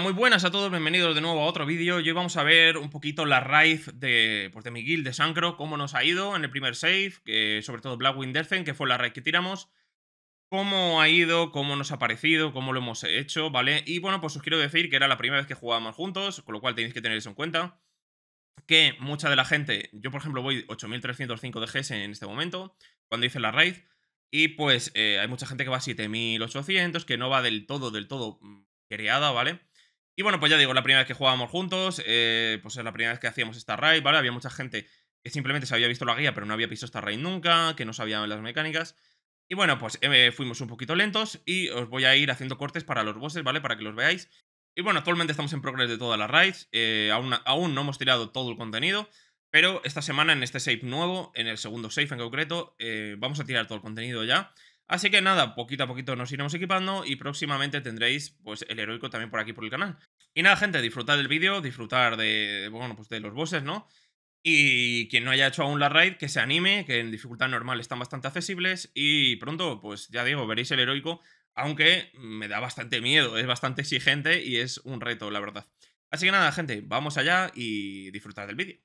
Muy buenas a todos, bienvenidos de nuevo a otro vídeo. Hoy vamos a ver un poquito la raid de mi guild de Shankro, cómo nos ha ido en el primer save, sobre todo Blackwing Descent, que fue la raid que tiramos, cómo ha ido, cómo nos ha parecido, cómo lo hemos hecho, ¿vale? Y bueno, pues os quiero decir que era la primera vez que jugábamos juntos, con lo cual tenéis que tener eso en cuenta, que mucha de la gente, yo por ejemplo voy 8.305 de GS en este momento, cuando hice la raid, y pues hay mucha gente que va a 7.800, que no va del todo creada, ¿vale? Y bueno, pues ya digo, la primera vez que jugábamos juntos, pues es la primera vez que hacíamos esta raid, ¿vale? Había mucha gente que simplemente se había visto la guía, pero no había visto esta raid nunca, que no sabían las mecánicas. Y bueno, pues fuimos un poquito lentos y os voy a ir haciendo cortes para los bosses, ¿vale? Para que los veáis. Y bueno, actualmente estamos en progress de todas las raids, aún no hemos tirado todo el contenido, pero esta semana en este save nuevo, en el segundo save en concreto, vamos a tirar todo el contenido ya. Así que nada, poquito a poquito nos iremos equipando y próximamente tendréis pues el heroico también por aquí por el canal. Y nada, gente, disfrutad del vídeo, disfrutar de los bosses, ¿no? Y quien no haya hecho aún la raid, que se anime, que en dificultad normal están bastante accesibles y pronto, pues ya digo, veréis el heroico, aunque me da bastante miedo, es bastante exigente y es un reto, la verdad. Así que nada, gente, vamos allá y disfrutad del vídeo.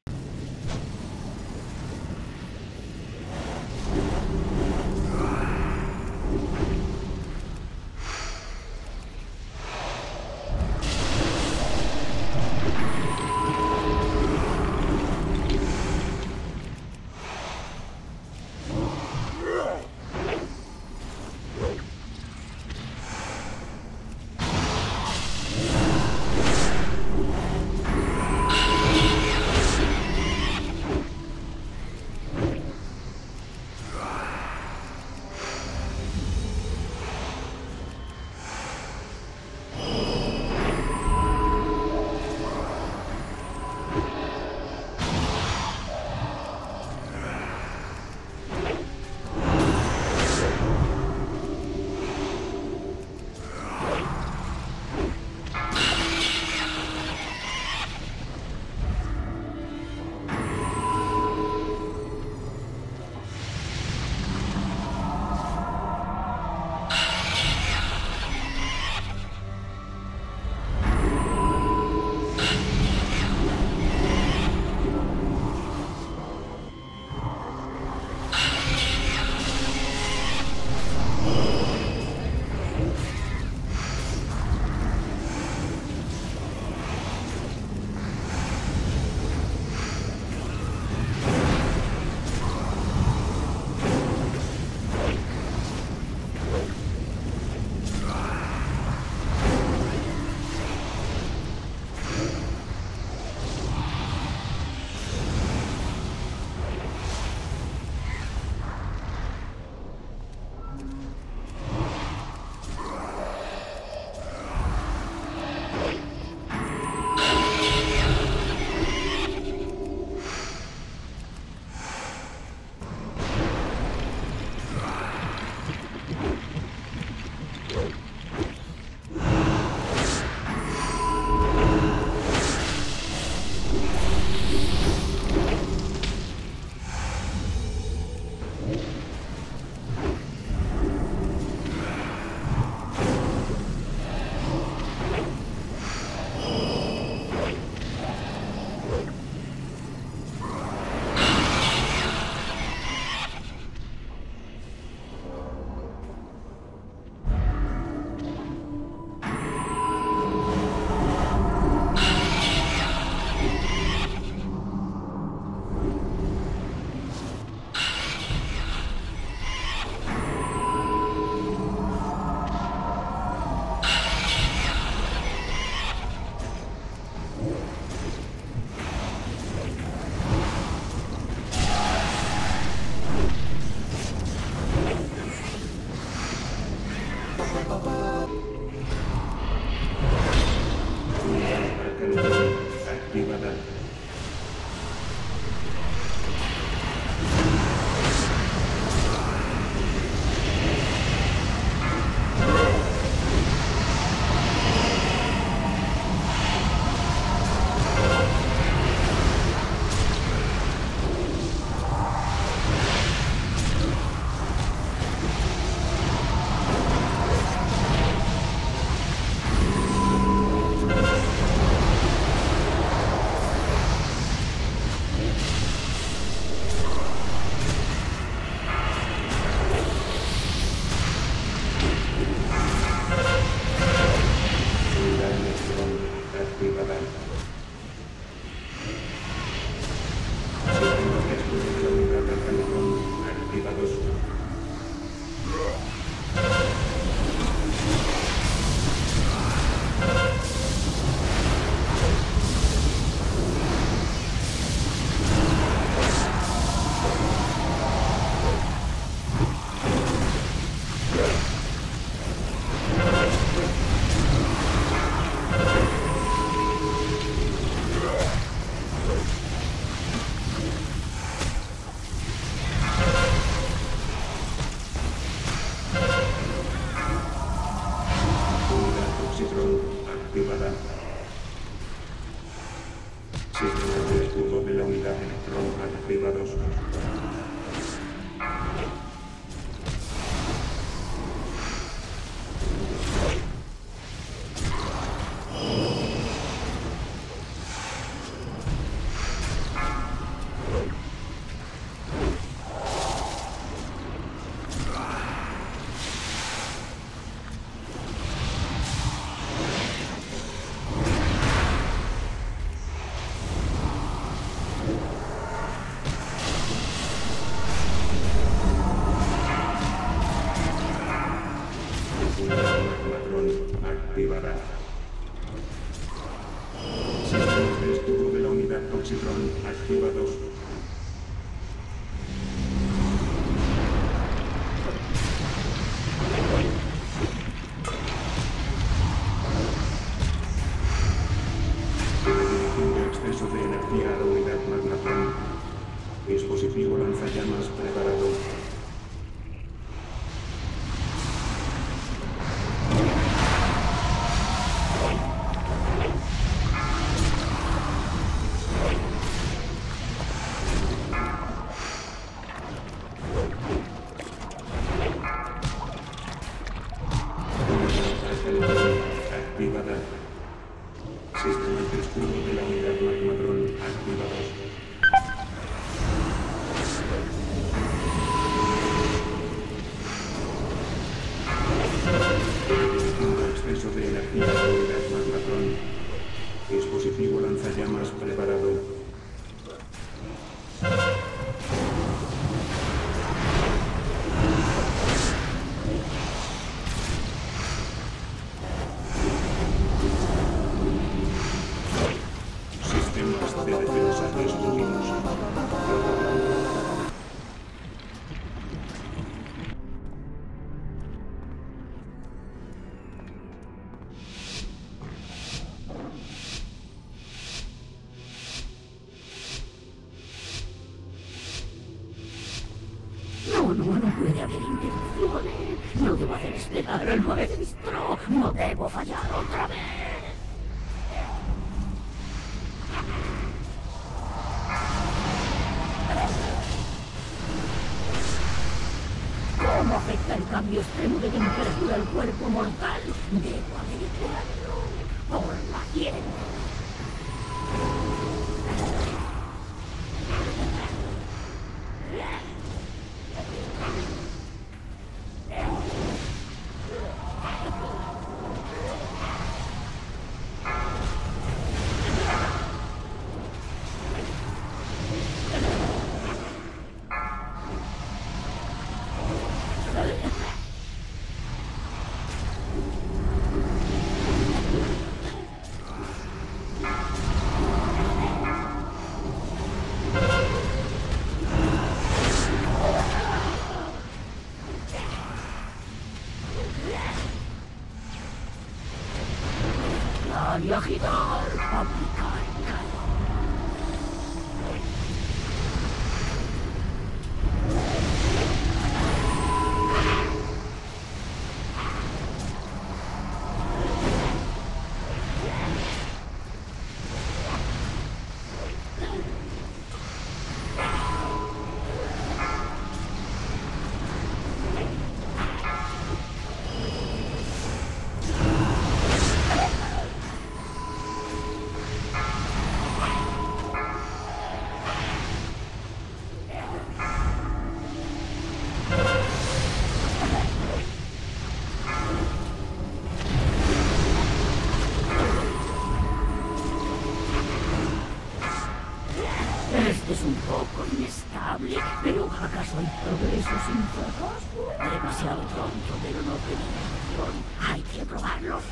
Es un poco inestable, pero ¿acaso hay progreso sin fracaso? Demasiado pronto, pero no tenemos opción. Hay que probarlos.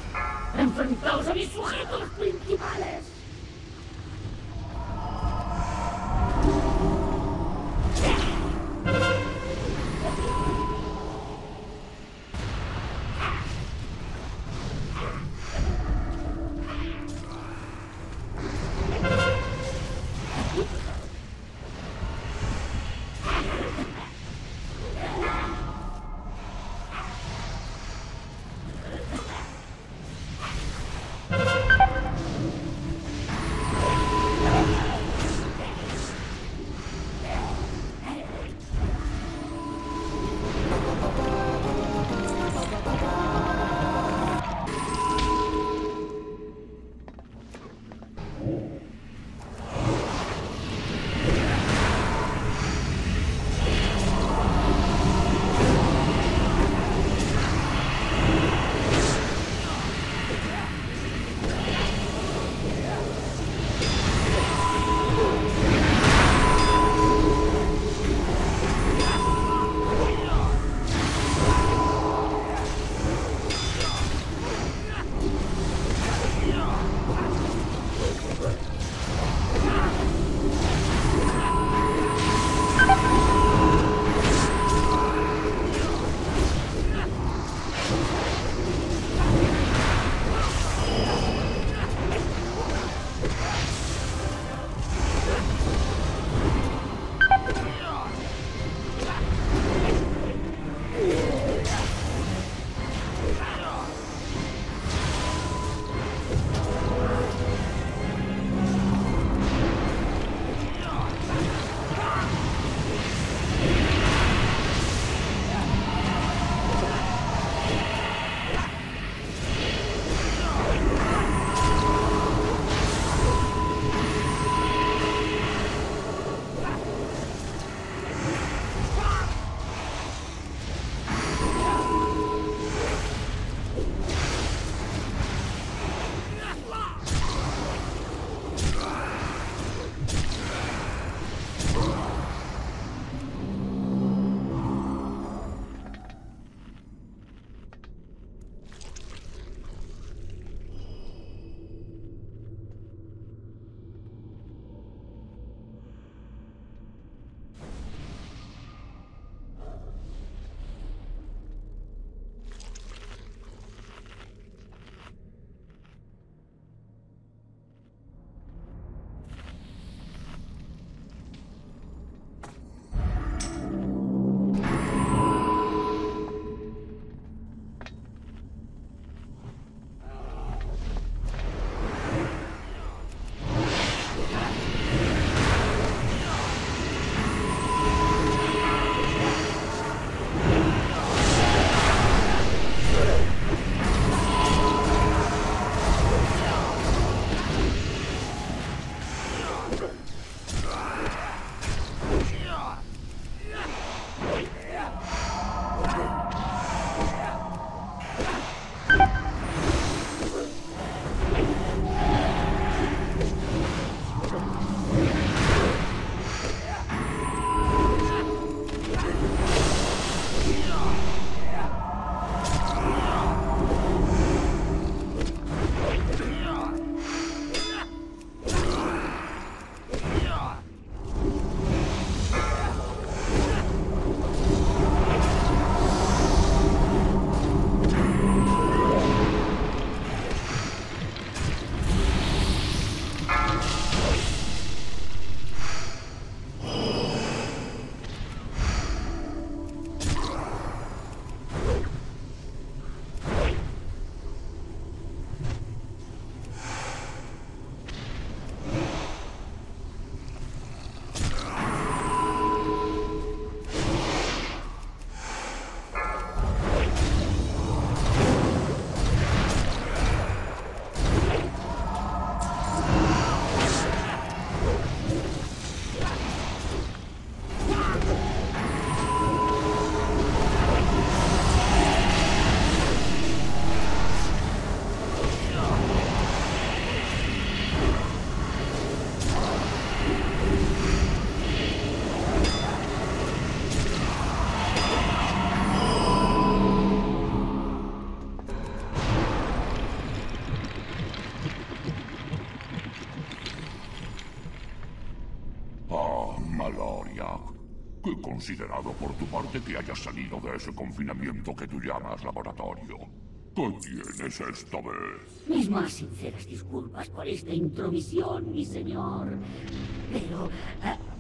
¡Enfrentaos a mis sujetos principales! Maniac. He considerado por tu parte que hayas salido de ese confinamiento que tú llamas laboratorio. ¿Qué tienes esta vez? Mis más sinceras disculpas por esta intromisión, mi señor. Pero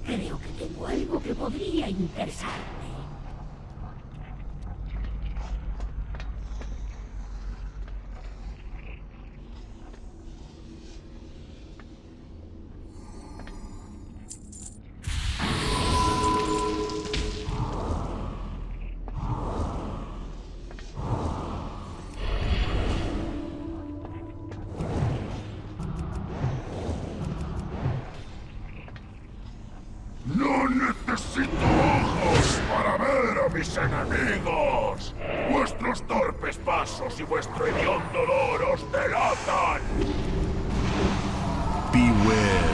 creo que tengo algo que podría interesarme. Enemigos, vuestros torpes pasos y vuestro hediondo olor os delatan. Beware.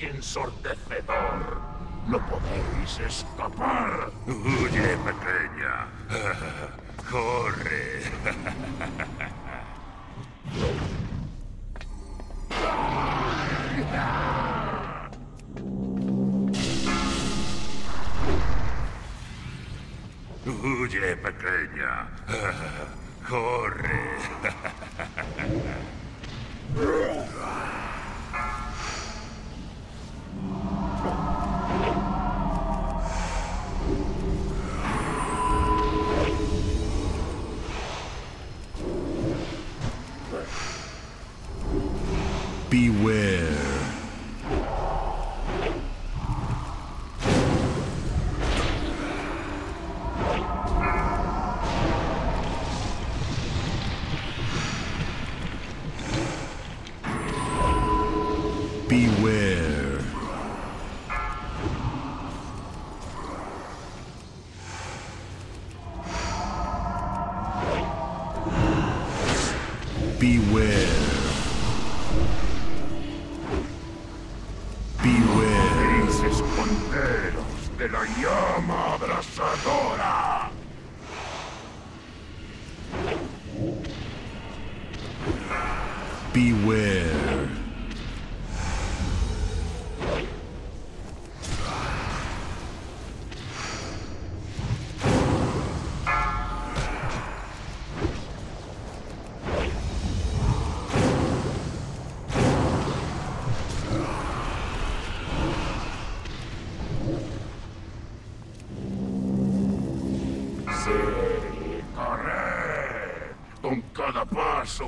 Ensordecedor. No podéis escapar. Huye, pequeña. Corre. Huye, pequeña. Corre.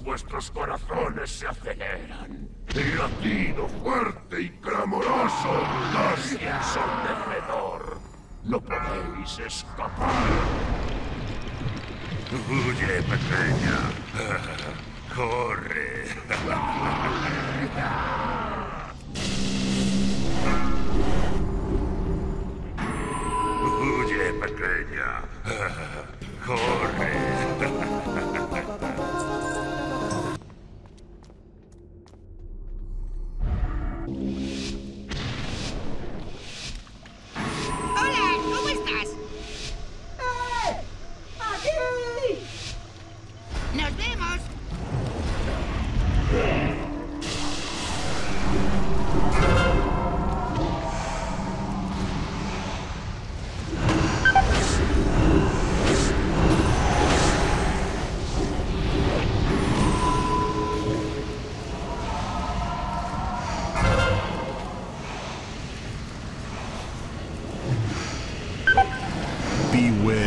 Vuestros corazones se aceleran. El latido fuerte y clamoroso casi ensordecedor. No podéis escapar. Huye, pequeña. Corre. Huye, pequeña. Corre. Hola, ¿cómo estás? ¡Aquí! ¡Nos vemos! Beware.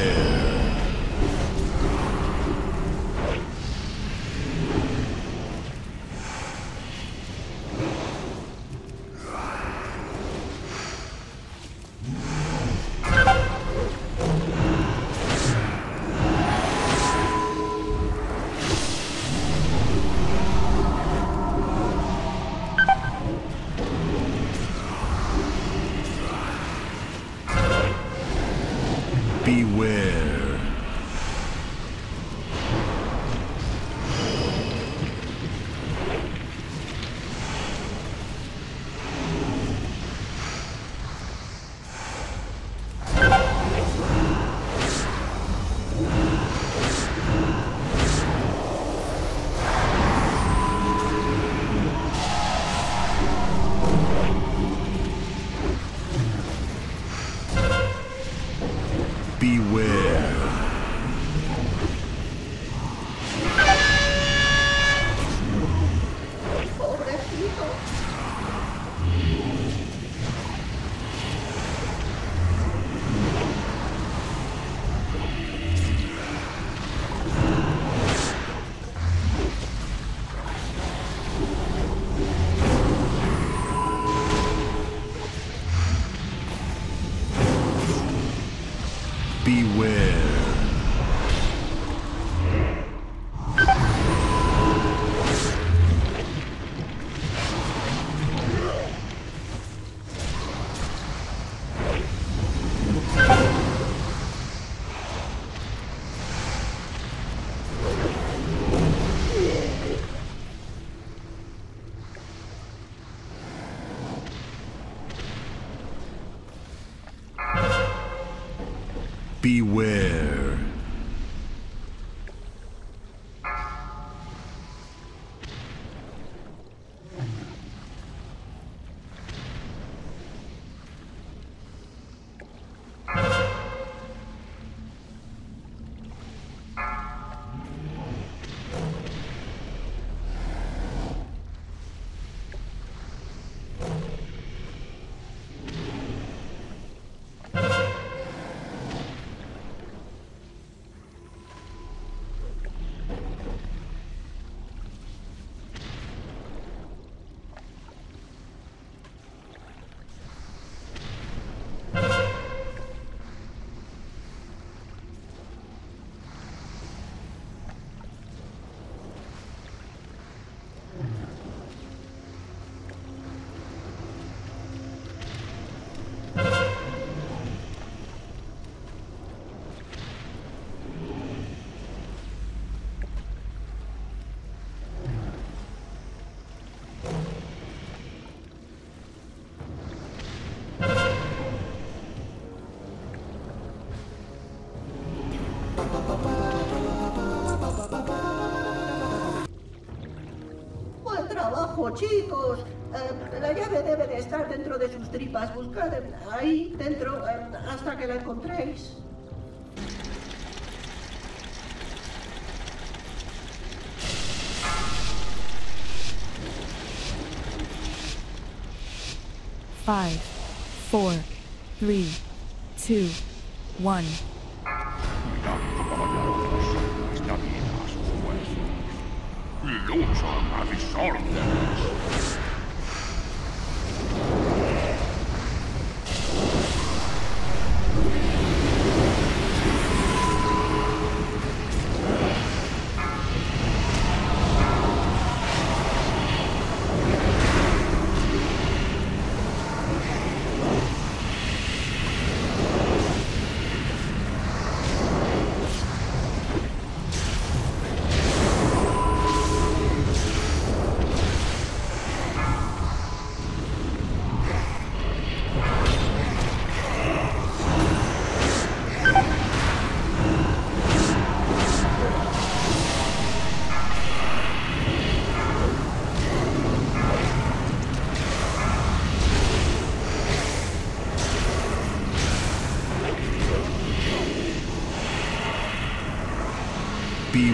Beware. Beware. Beware. Chicos, la llave debe de estar dentro de sus tripas. Buscad ahí dentro hasta que la encontréis. Five, four, three, two, one. Lucha a mis órdenes. beware. Beware.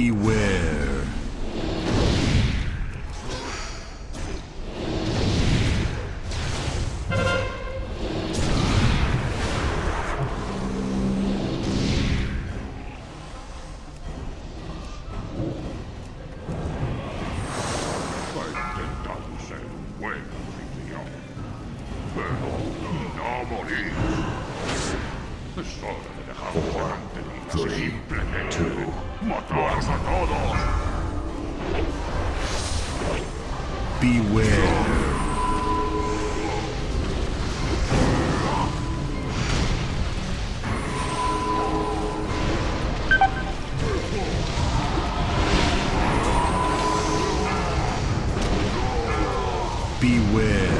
Beware. Beware. Beware.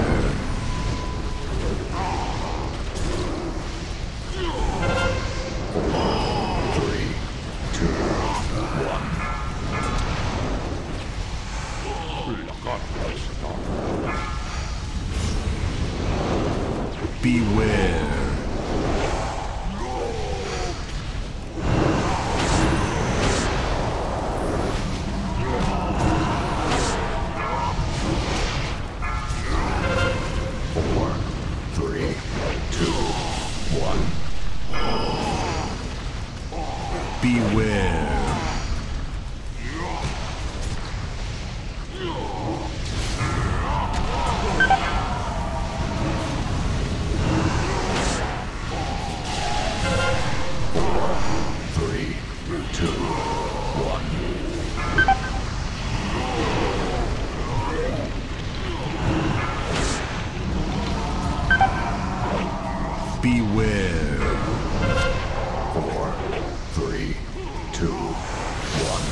3, 2, 1.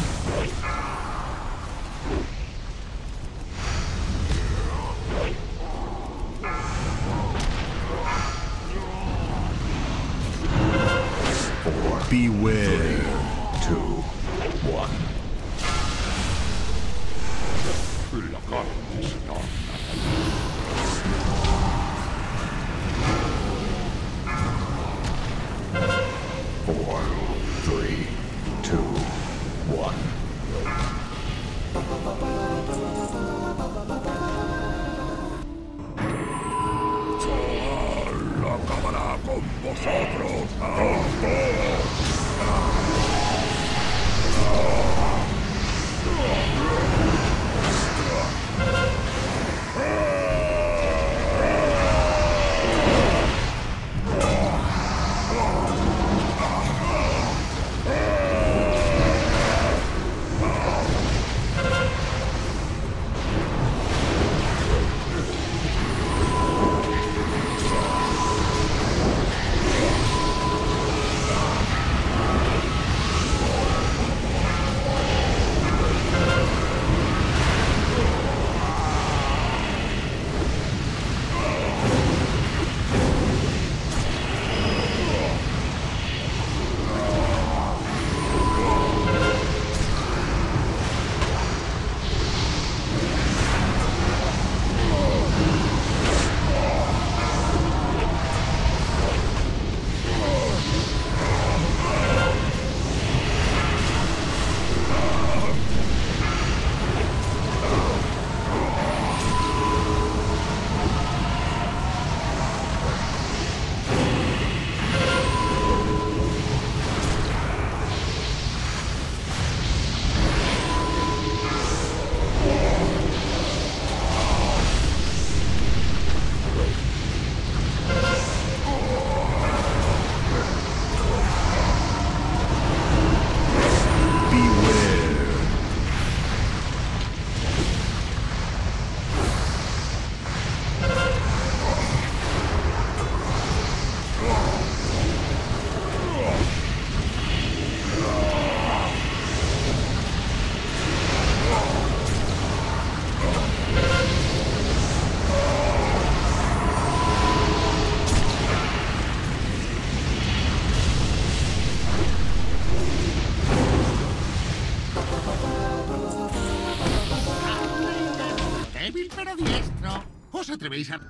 atrevéis a...?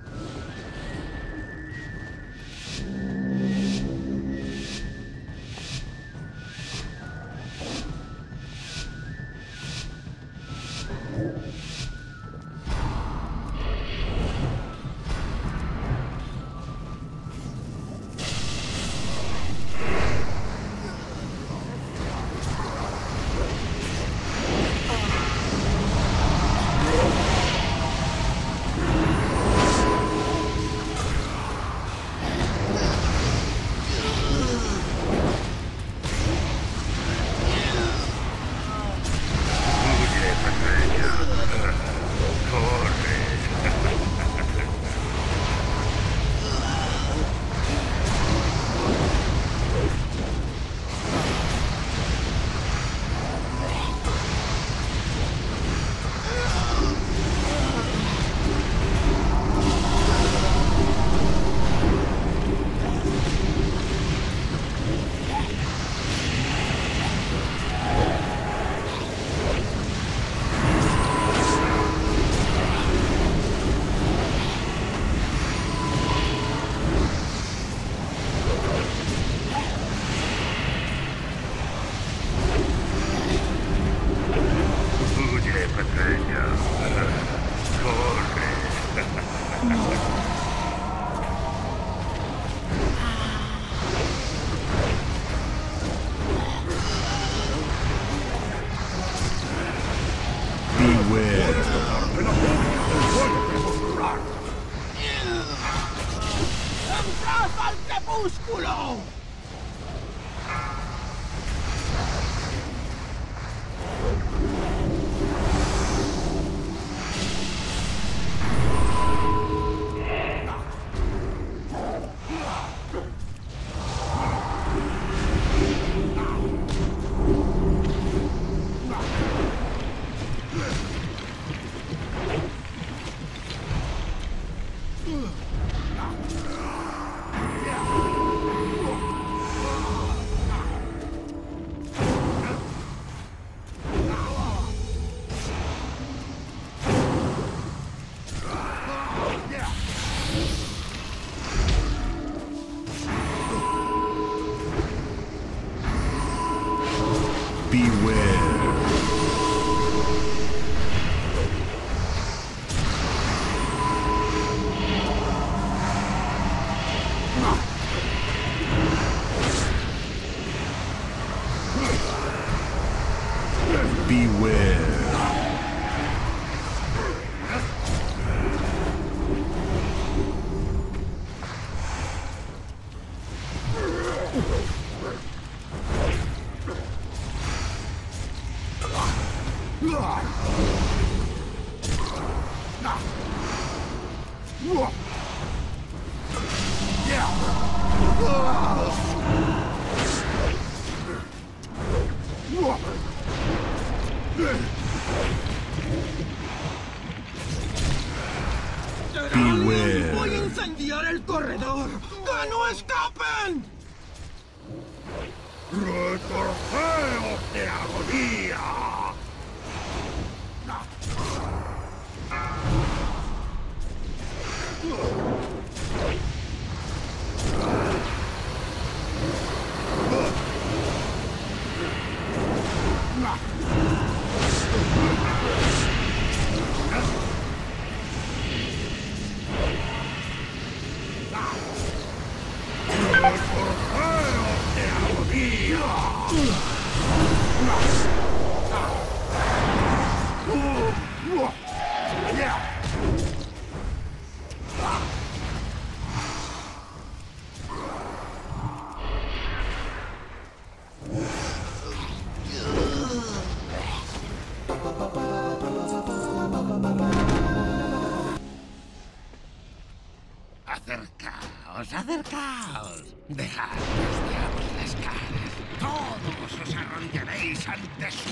Acercaos, dejad los diablos las caras, todos os arrodillaréis ante su...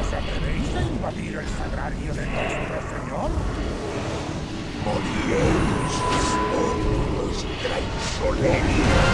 ¿Os atrevéis a invadir el sagrario de nuestro Señor? ¡Moriré! solemne.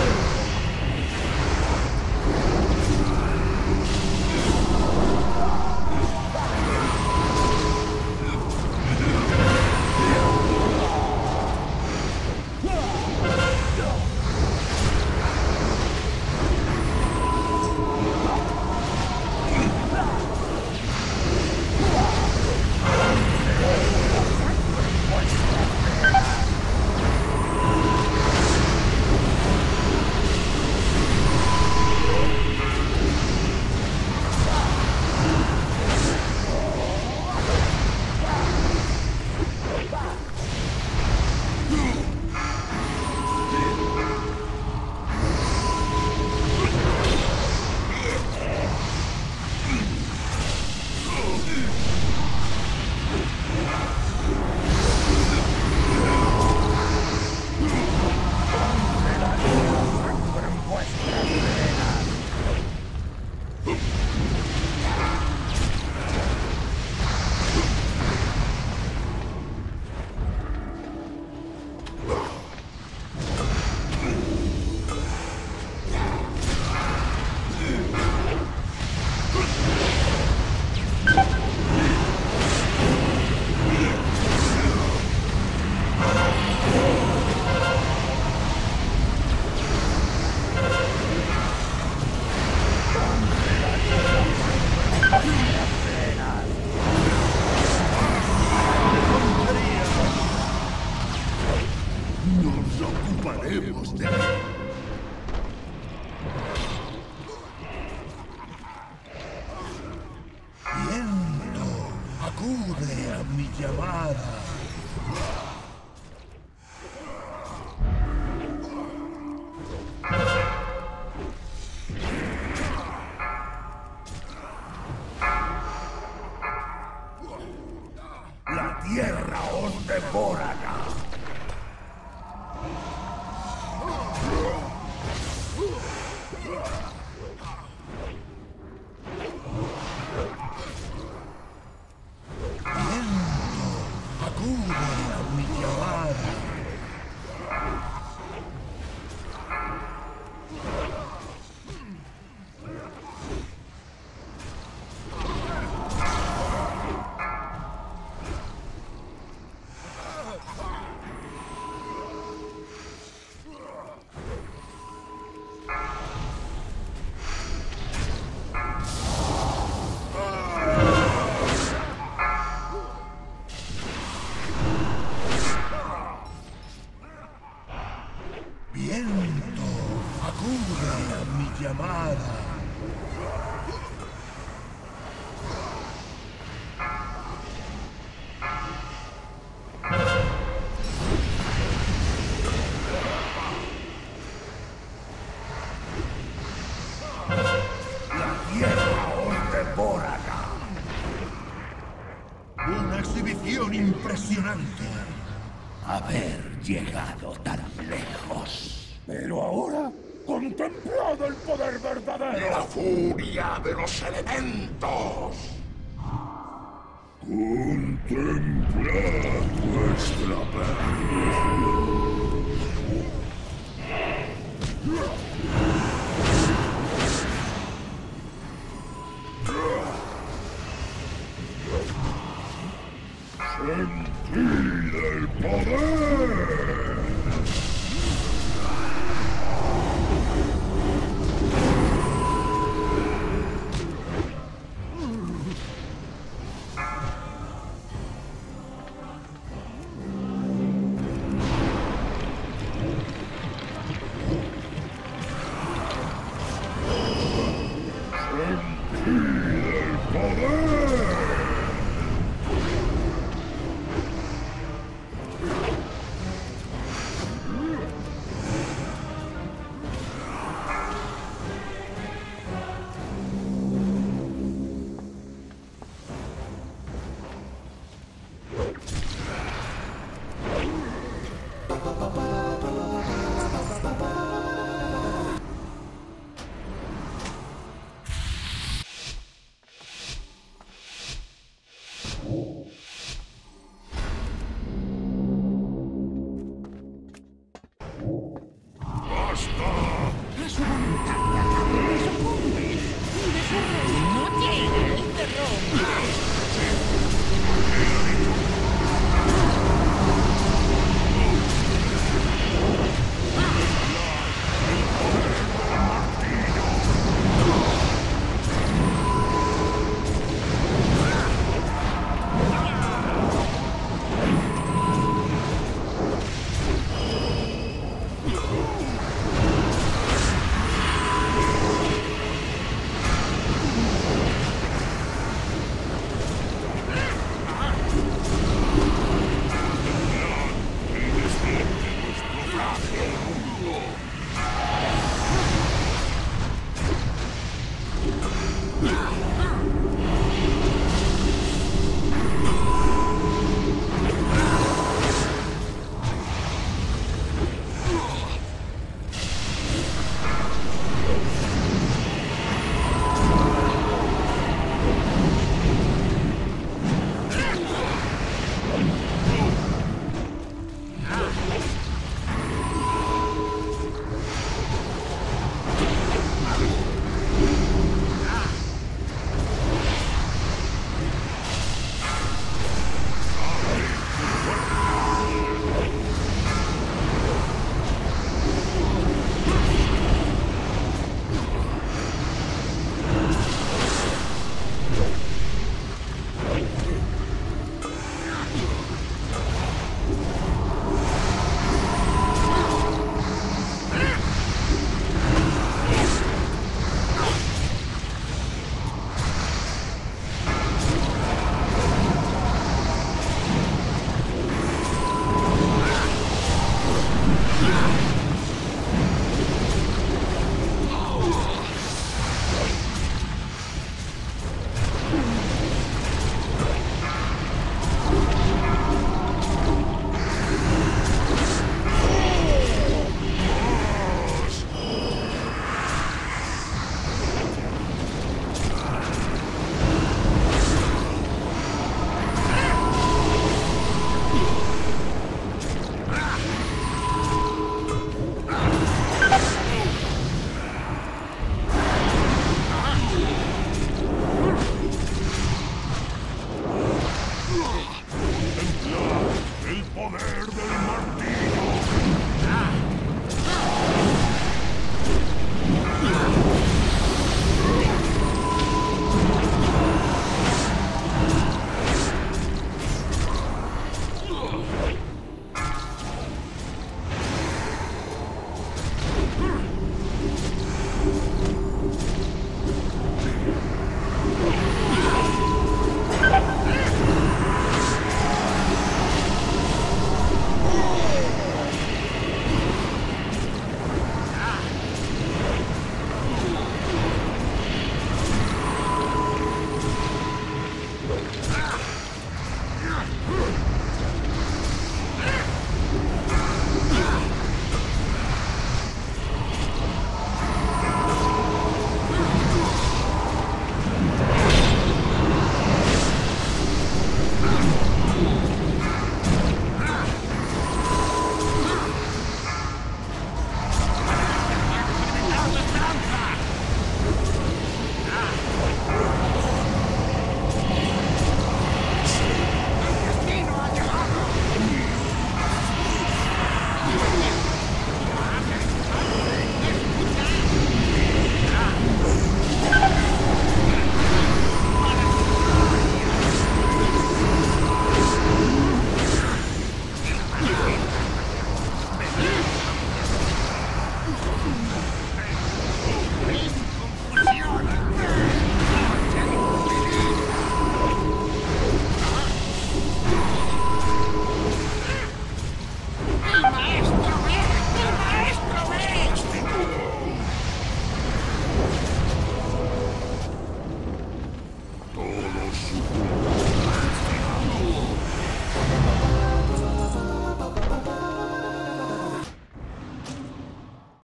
Impresionante haber llegado tan lejos. Pero ahora, contemplad el poder verdadero. La furia de los elementos. Contemplad nuestra perdición.